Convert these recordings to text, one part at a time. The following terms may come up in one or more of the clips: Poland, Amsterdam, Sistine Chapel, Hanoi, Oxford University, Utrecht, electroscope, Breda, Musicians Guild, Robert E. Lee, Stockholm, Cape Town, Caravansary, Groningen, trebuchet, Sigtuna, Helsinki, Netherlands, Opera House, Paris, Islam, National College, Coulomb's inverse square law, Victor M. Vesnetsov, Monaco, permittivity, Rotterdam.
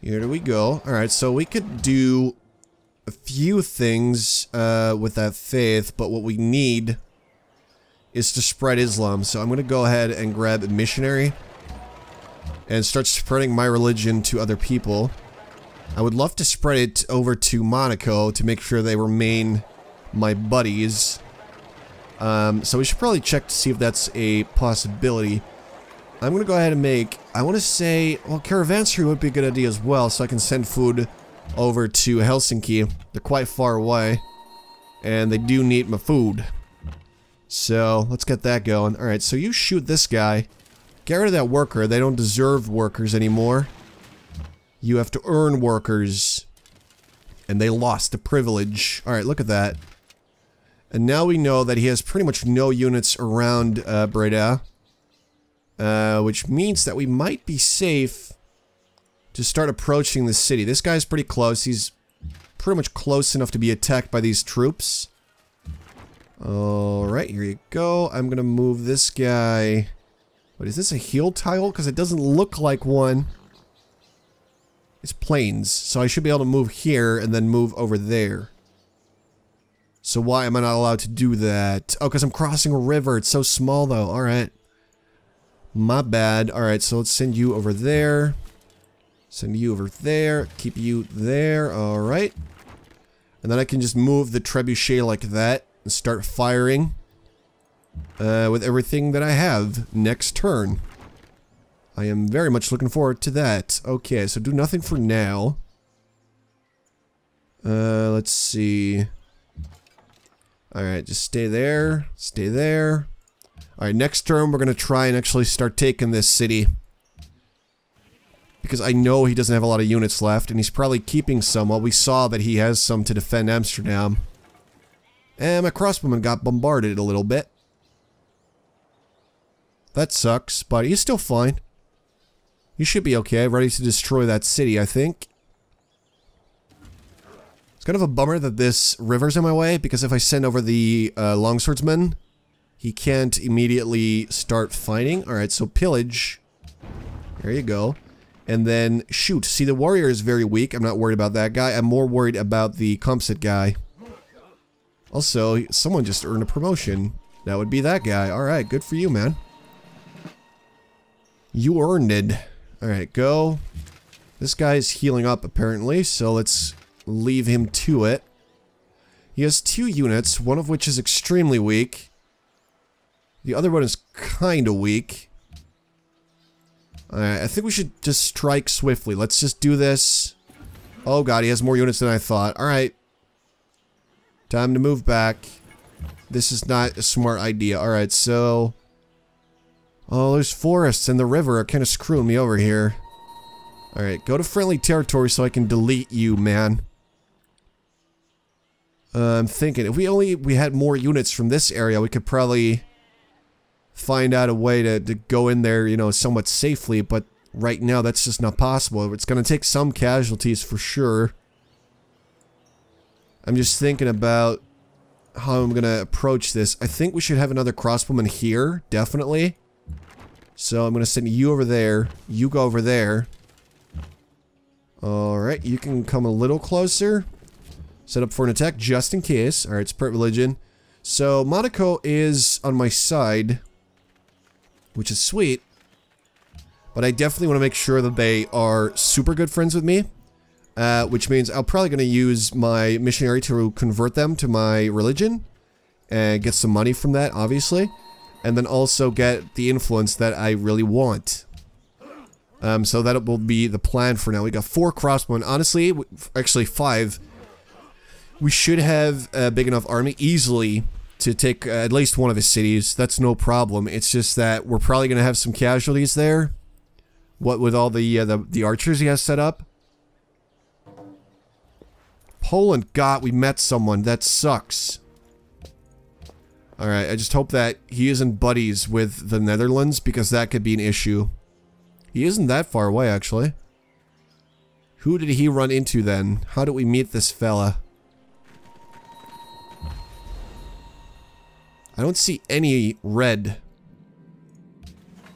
Here we go. Alright, so we could do a few things with that faith, but what we need is to spread Islam. So I'm going to go ahead and grab a missionary and start spreading my religion to other people. I would love to spread it over to Monaco to make sure they remain my buddies. So we should probably check to see if that's a possibility. I'm going to go ahead and make, I want to say, well, Caravansary would be a good idea as well, so I can send food over to Helsinki. They're quite far away, and they do need my food. So, let's get that going. Alright, so you shoot this guy. Get rid of that worker. They don't deserve workers anymore. You have to earn workers. And they lost the privilege. Alright, look at that. And now we know that he has pretty much no units around Breda. Which means that we might be safe to start approaching the city. This guy's pretty close. He's pretty much close enough to be attacked by these troops. Alright, here you go. I'm gonna move this guy. What, is this a heel tile? Because it doesn't look like one. It's planes. So I should be able to move here and then move over there. So why am I not allowed to do that? Oh, because I'm crossing a river. It's so small, though. Alright. My bad. Alright, so let's send you over there. Send you over there. Keep you there. Alright. And then I can just move the trebuchet like that and start firing with everything that I have next turn. I am very much looking forward to that. Okay, so do nothing for now. Let's see. Alright, just stay there. Stay there. Alright, next turn we're gonna try and actually start taking this city. Because I know he doesn't have a lot of units left, and he's probably keeping some. Well, we saw that he has some to defend Amsterdam. And my crossbowman got bombarded a little bit. That sucks, but he's still fine. He should be okay, ready to destroy that city, I think. It's kind of a bummer that this river's in my way, because if I send over the longswordsman, he can't immediately start fighting. Alright, so pillage. There you go. And then shoot. See, the warrior is very weak. I'm not worried about that guy. I'm more worried about the composite guy. Also, someone just earned a promotion. That would be that guy. Alright, good for you, man. You earned it. Alright, go. This guy is healing up, apparently, so let's leave him to it. He has two units, one of which is extremely weak. The other one is kinda weak. Alright, I think we should just strike swiftly. Let's just do this. Oh god, he has more units than I thought. Alright. Time to move back. This is not a smart idea. Alright, so... Oh, there's forests and the river are kinda screwing me over here. Alright, go to friendly territory so I can delete you, man. I'm thinking, if we had more units from this area, we could probably... find out a way to go in there, you know, somewhat safely, but right now that's just not possible. It's gonna take some casualties for sure. I'm just thinking about how I'm gonna approach this. I think we should have another crossbowman here, definitely. So I'm gonna send you over there, you go over there. Alright, you can come a little closer. Set up for an attack just in case. Alright, it's part religion. So Monaco is on my side, which is sweet, but I definitely want to make sure that they are super good friends with me, which means I'm probably going to use my missionary to convert them to my religion, and get some money from that, obviously, and then also get the influence that I really want. So that will be the plan for now. We got 4 crossbowmen, honestly, actually 5. We should have a big enough army easily to take at least one of his cities. That's no problem. It's just that we're probably going to have some casualties there. What with all the archers he has set up. Poland, God, we met someone. That sucks. Alright, I just hope that he isn't buddies with the Netherlands, because that could be an issue. He isn't that far away, actually. Who did he run into then? How did we meet this fella? I don't see any red.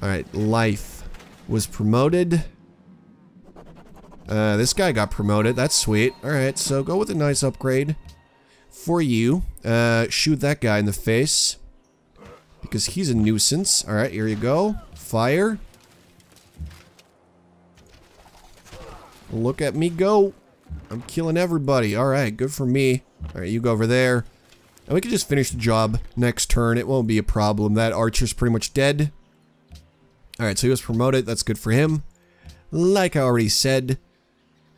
Alright, life was promoted. This guy got promoted. That's sweet. Alright, so go with a nice upgrade for you. Shoot that guy in the face, because he's a nuisance. Alright, here you go. Fire. Look at me go. I'm killing everybody. Alright, good for me. Alright, you go over there. And we can just finish the job next turn. It won't be a problem. That archer's pretty much dead. Alright, so he was promoted. That's good for him. Like I already said.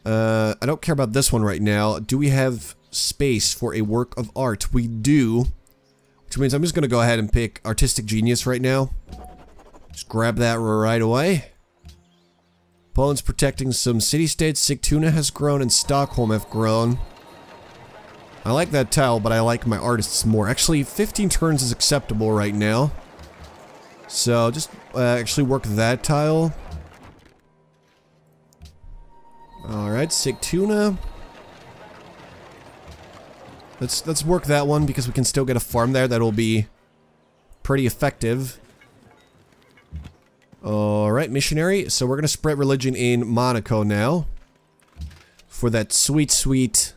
I don't care about this one right now. Do we have space for a work of art? We do. Which means I'm just going to go ahead and pick Artistic Genius right now. Just grab that right away. Poland's protecting some city-states. Sigtuna has grown and Stockholm have grown. I like that tile, but I like my artists more. Actually, 15 turns is acceptable right now. So just actually work that tile. Alright, Sigtuna. Let's work that one because we can still get a farm there. That'll be pretty effective. Alright, missionary. So we're gonna spread religion in Monaco now. For that sweet, sweet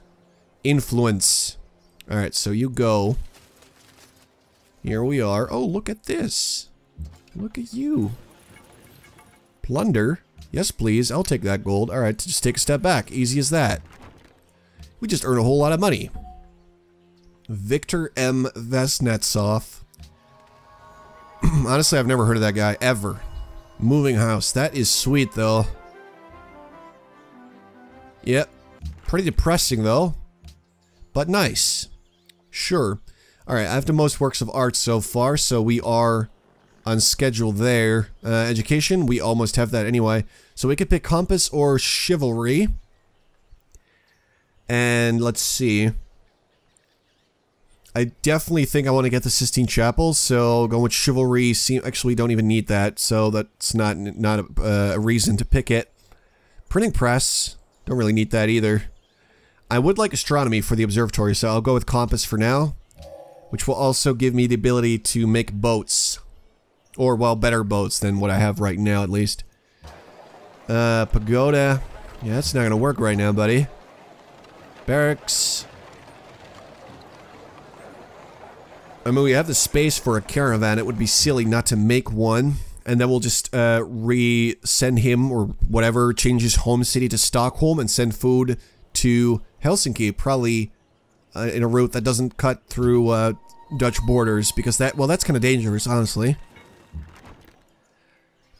influence. Alright, so you go. Here we are. Oh, look at this. Look at you. Plunder. Yes, please. I'll take that gold. Alright, just take a step back. Easy as that. We just earn a whole lot of money. Victor M. Vesnetsov. Honestly, I've never heard of that guy, ever. Moving house. That is sweet, though. Yep. Pretty depressing, though. But nice. Sure. Alright, I have the most works of art so far, so we are on schedule there. Education, we almost have that anyway. So we could pick Compass or Chivalry. And let's see. I definitely think I want to get the Sistine Chapel, so going with Chivalry, actually don't even need that, so that's not a reason to pick it. Printing Press, don't really need that either. I would like Astronomy for the Observatory, so I'll go with Compass for now, which will also give me the ability to make boats. Or, well, better boats than what I have right now, at least. Pagoda. Yeah, that's not gonna work right now, buddy. Barracks. I mean, we have the space for a caravan. It would be silly not to make one. And then we'll just resend him or whatever, change his home city to Stockholm and send food to Helsinki. Probably in a route that doesn't cut through Dutch borders, because that, well, that's kind of dangerous, honestly.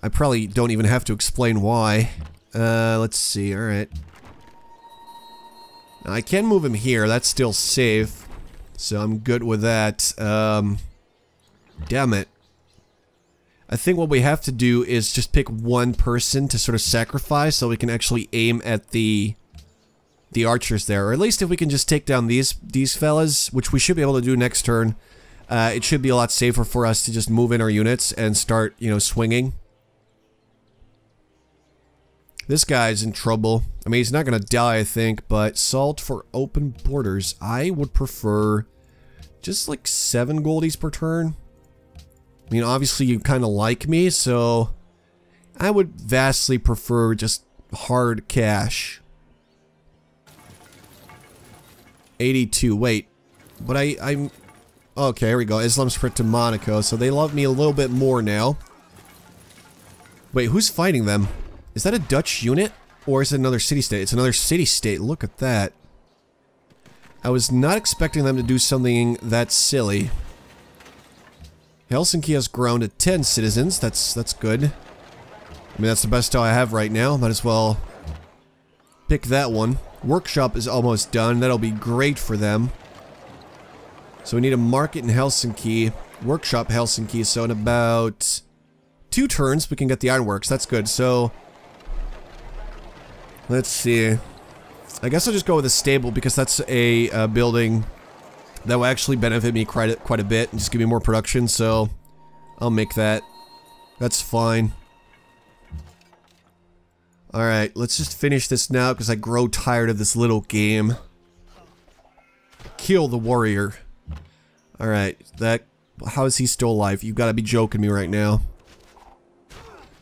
I probably don't even have to explain why. Let's see, alright. I can move him here, that's still safe. So I'm good with that. Damn it. I think what we have to do is just pick one person to sort of sacrifice so we can actually aim at the archers there. Or at least if we can just take down these fellas, which we should be able to do next turn. It should be a lot safer for us to just move in our units and start, you know, swinging. This guy's in trouble. I mean, he's not gonna die, I think, but salt for open borders. I would prefer just like 7 goldies per turn. I mean, obviously you kind of like me, so I would vastly prefer just hard cash. 82, wait, but I'm... Okay, here we go. Islam spread to Monaco, so they love me a little bit more now. Wait, who's fighting them? Is that a Dutch unit? Or is it another city-state? It's another city-state, look at that. I was not expecting them to do something that silly. Helsinki has grown to 10 citizens, that's good. I mean, that's the best tile I have right now, might as well pick that one. Workshop is almost done, that'll be great for them. So we need a market in Helsinki, workshop Helsinki, so in about 2 turns we can get the ironworks, that's good, so... Let's see. I guess I'll just go with a stable because that's a building that will actually benefit me quite a bit and just give me more production, so I'll make that. That's fine. Alright, let's just finish this now because I grow tired of this little game. Kill the warrior. Alright, that... How is he still alive? You've got to be joking me right now.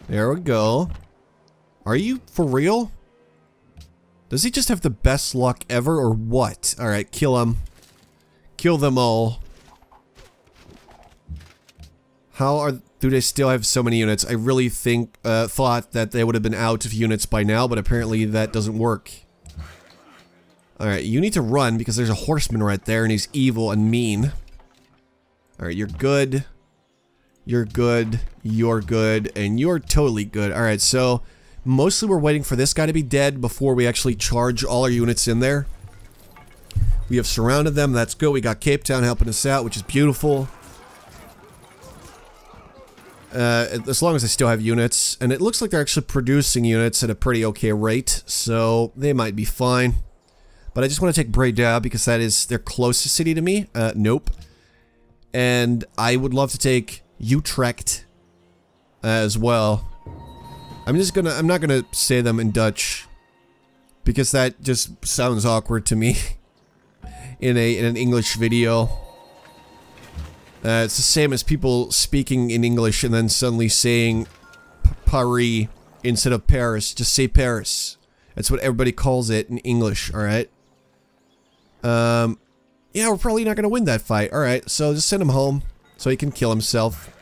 There we go. Are you for real? Does he just have the best luck ever or what? Alright, kill him. Kill them all. Do they still have so many units? I really thought that they would have been out of units by now, but apparently that doesn't work. Alright, you need to run because there's a horseman right there and he's evil and mean. Alright, you're good. You're good. You're good. And you're totally good. Alright, so mostly we're waiting for this guy to be dead before we actually charge all our units in there. We have surrounded them. That's good. We got Cape Town helping us out, which is beautiful. As long as they still have units. And it looks like they're actually producing units at a pretty okay rate. So they might be fine. But I just want to take Breda because that is their closest city to me. Nope. And I would love to take Utrecht as well. I'm not gonna say them in Dutch because that just sounds awkward to me in an English video. It's the same as people speaking in English and then suddenly saying Paris instead of Paris. Just say Paris. That's what everybody calls it in English. All right. Yeah, we're probably not gonna win that fight. All right, so just send him home so he can kill himself.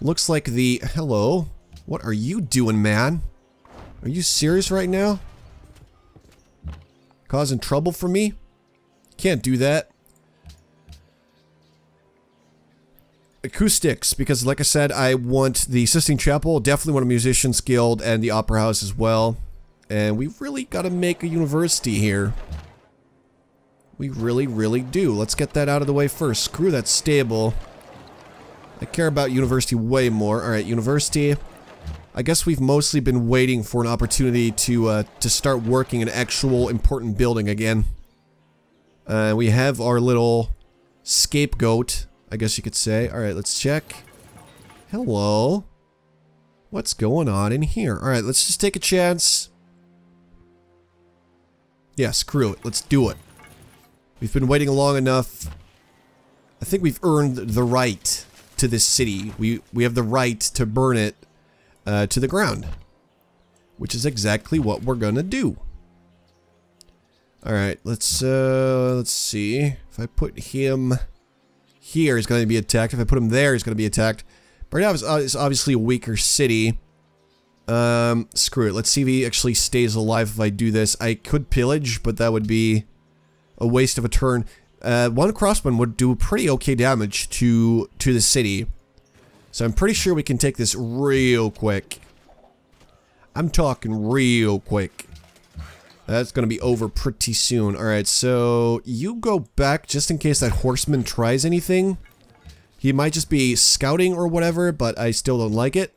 Looks like the hello. What are you doing, man? Are you serious right now? Causing trouble for me? Can't do that. Acoustics, because like I said, I want the Sistine Chapel, definitely want a Musicians Guild and the Opera House as well. And we really gotta make a university here. We really, really do. Let's get that out of the way first. Screw that stable. I care about university way more. Alright, university. I guess we've mostly been waiting for an opportunity to start working an actual important building again. We have our little scapegoat, I guess you could say. Alright, let's check. Hello. What's going on in here? Alright, let's just take a chance. Yeah, screw it. Let's do it. We've been waiting long enough. I think we've earned the right to this city. We have the right to burn it to the ground. Which is exactly what we're gonna do. Alright, let's see. If I put him here, he's gonna be attacked. If I put him there, he's gonna be attacked. Breda is obviously a weaker city. Screw it. Let's see if he actually stays alive if I do this. I could pillage, but that would be a waste of a turn. One crossman would do pretty okay damage to the city. So I'm pretty sure we can take this real quick. I'm talking real quick. That's gonna be over pretty soon. Alright, so you go back just in case that horseman tries anything. He might just be scouting or whatever, but I still don't like it.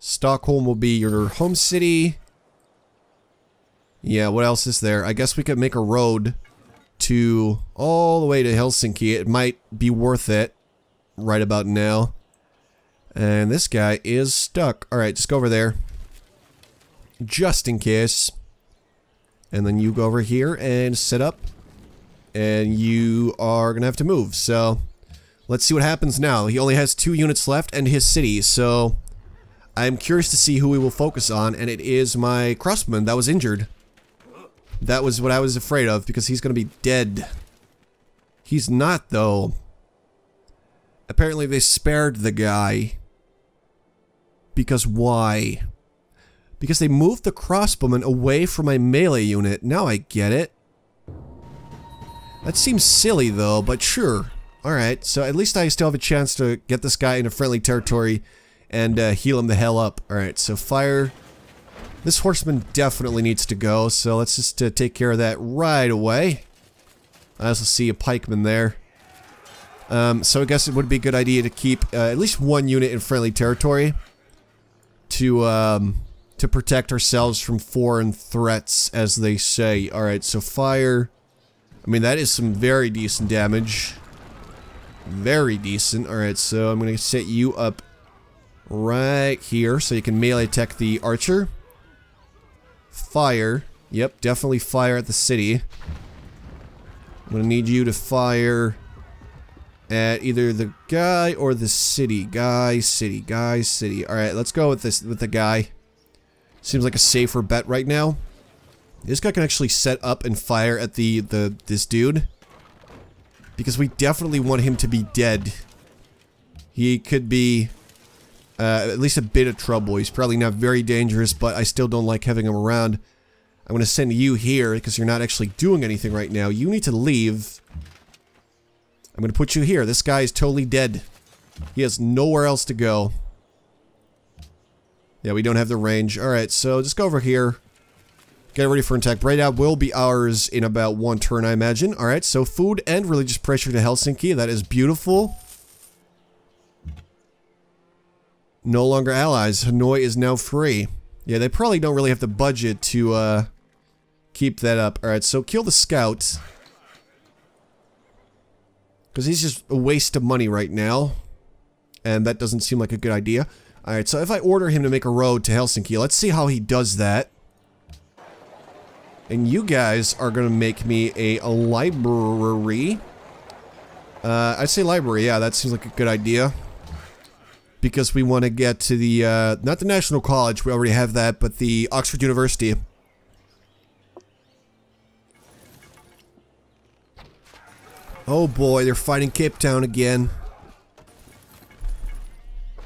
Stockholm will be your home city. Yeah, what else is there? I guess we could make a road to all the way to Helsinki. It might be worth it right about now. And this guy is stuck. Alright, just go over there. Just in case. And then you go over here and set up. And you are gonna have to move. So, let's see what happens now. He only has 2 units left and his city. So, I'm curious to see who we will focus on. And it is my crossman that was injured. That was what I was afraid of because he's gonna be dead. He's not, though. Apparently they spared the guy. Because why? Because they moved the crossbowman away from my melee unit. Now I get it. That seems silly though, but sure. Alright, so at least I still have a chance to get this guy into friendly territory and heal him the hell up. Alright, so fire. This horseman definitely needs to go, so let's just take care of that right away. I also see a pikeman there. So I guess it would be a good idea to keep at least one unit in friendly territory. To protect ourselves from foreign threats, as they say. Alright, so fire. I mean, that is some very decent damage. Very decent. Alright, so I'm gonna set you up right here, so you can melee attack the archer. Fire. Yep, definitely fire at the city. I'm gonna need you to fire at either the guy or the city. Guy, city, guy, city. Alright, let's go with the guy. Seems like a safer bet right now. This guy can actually set up and fire at this dude. Because we definitely want him to be dead. He could be at least a bit of trouble. He's probably not very dangerous, but I still don't like having him around. I'm going to send you here because you're not actually doing anything right now. You need to leave. I'm going to put you here. This guy is totally dead. He has nowhere else to go. Yeah, we don't have the range. Alright, so just go over here. Get ready for an attack. Breda will be ours in about one turn, I imagine. Alright, so food and religious pressure to Helsinki. That is beautiful. No longer allies. Hanoi is now free. Yeah, they probably don't really have the budget to keep that up. Alright, so kill the scout. Because he's just a waste of money right now. And that doesn't seem like a good idea. Alright, so if I order him to make a road to Helsinki, let's see how he does that. And you guys are going to make me a library. I'd say library, yeah, that seems like a good idea. Because we want to get to the, not the National College, we already have that, but the Oxford University. Oh boy, they're fighting Cape Town again.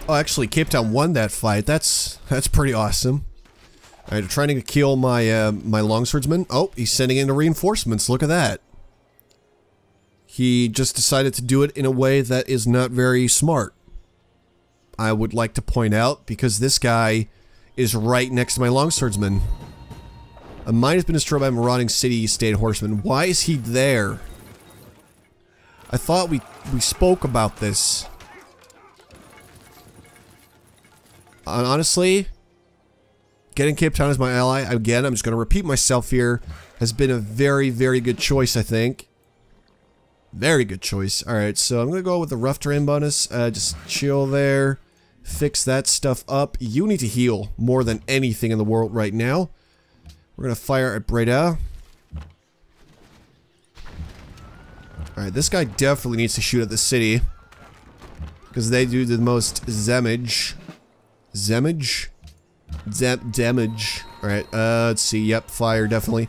Oh, actually, Cape Town won that fight. That's pretty awesome. Alright, they're trying to kill my my longswordsman. Oh, he's sending in the reinforcements. Look at that. He just decided to do it in a way that is not very smart, I would like to point out, because this guy is right next to my longswordsman. A mine has been destroyed by a marauding city state horseman. Why is he there? I thought we spoke about this. Honestly, getting Cape Town as my ally, again, I'm just going to repeat myself here, has been a very, very good choice, I think. Very good choice. Alright, so I'm going to go with the rough terrain bonus. Just chill there. Fix that stuff up. You need to heal more than anything in the world right now. We're going to fire at Breda. Alright, this guy definitely needs to shoot at the city. Because they do the most damage. Damage. Alright, let's see. Yep, fire, definitely.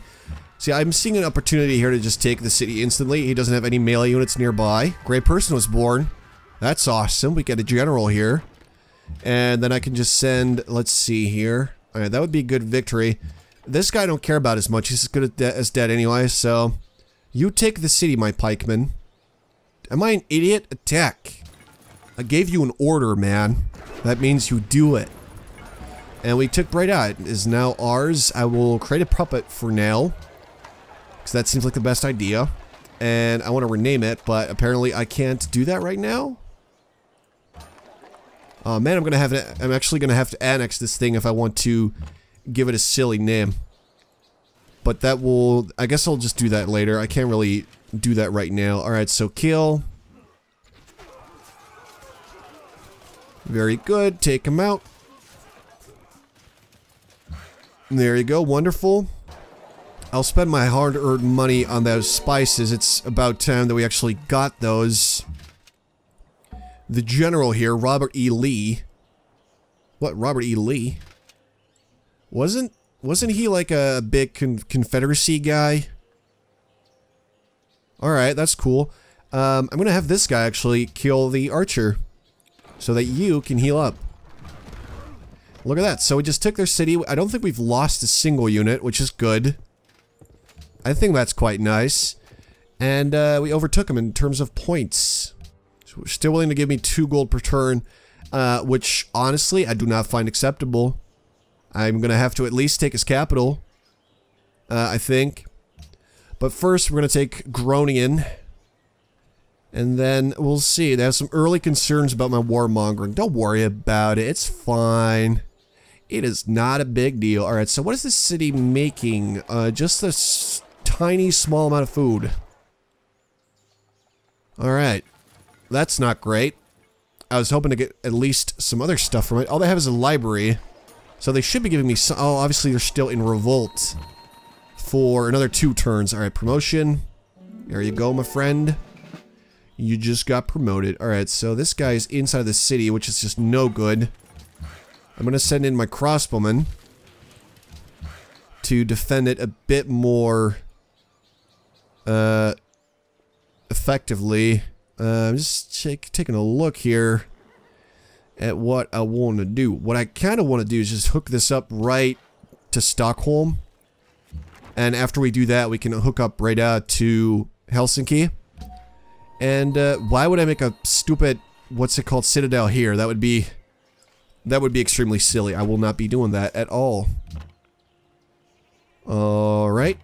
See, I'm seeing an opportunity here to just take the city instantly. He doesn't have any melee units nearby. Great person was born. That's awesome. We got a general here. And then I can just send, let's see here. Alright, that would be a good victory. This guy I don't care about as much. He's as good as dead anyway, so... You take the city, my pikeman. Am I an idiot? Attack. I gave you an order, man. That means you do it. And we took Breda. It is now ours. I will create a puppet for now. Because that seems like the best idea. And I want to rename it, but apparently I can't do that right now. Oh man, I'm actually going to have to annex this thing if I want to give it a silly name. But that will... I guess I'll just do that later. I can't really do that right now. Alright, so kill. Very good. Take him out. There you go, wonderful. I'll spend my hard-earned money on those spices. It's about time that we actually got those. The general here, Robert E. Lee. What, Robert E. Lee? Wasn't he like a big Confederacy guy? Alright, that's cool. I'm gonna have this guy actually kill the archer, so that you can heal up. Look at that, so we just took their city. I don't think we've lost a single unit, which is good. I think that's quite nice. And we overtook them in terms of points. So we're still willing to give me 2 gold per turn, which honestly I do not find acceptable. I'm going to have to at least take his capital, I think. But first we're going to take Groningen. And then we'll see. They have some early concerns about my warmongering. Don't worry about it, it's fine. It is not a big deal. Alright, so what is this city making? Just this tiny, small amount of food. Alright. That's not great. I was hoping to get at least some other stuff from it. All they have is a library. So they should be giving me some... Oh, obviously they're still in revolt. For another 2 turns. Alright, promotion. There you go, my friend. You just got promoted. Alright, so this guy is inside the city, which is just no good. I'm gonna send in my crossbowman. to defend it a bit more effectively. I'm just taking a look here at what I want to do. What I kind of want to do is just hook this up right to Stockholm. And after we do that, we can hook up Breda to Helsinki. And why would I make a stupid, what's it called, citadel here? That would be extremely silly. I will not be doing that at all. Alright.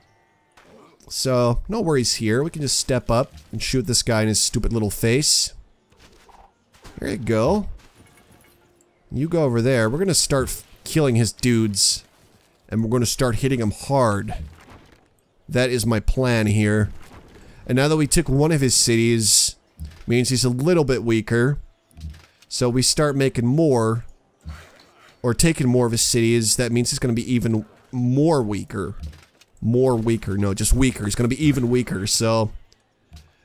So, no worries here. We can just step up and shoot this guy in his stupid little face. There you go. You go over there. We're going to start killing his dudes. And we're going to start hitting him hard. That is my plan here. And now that we took one of his cities, means he's a little bit weaker. So we start making more, or taking more of his cities. That means he's going to be even more weaker. More weaker. No, just weaker. He's going to be even weaker. So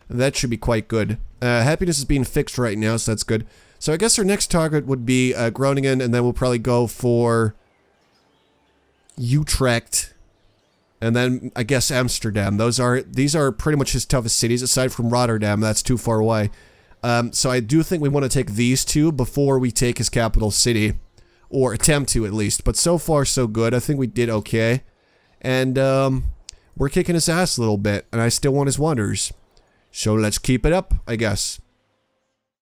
that should be quite good. Happiness is being fixed right now, so that's good. So I guess our next target would be Groningen, and then we'll probably go for Utrecht, and then I guess Amsterdam. These are pretty much his toughest cities, aside from Rotterdam. That's too far away. So I do think we want to take these two before we take his capital city, or attempt to at least. But so far so good. I think we did okay, and we're kicking his ass a little bit, and I still want his wonders. So let's keep it up, I guess.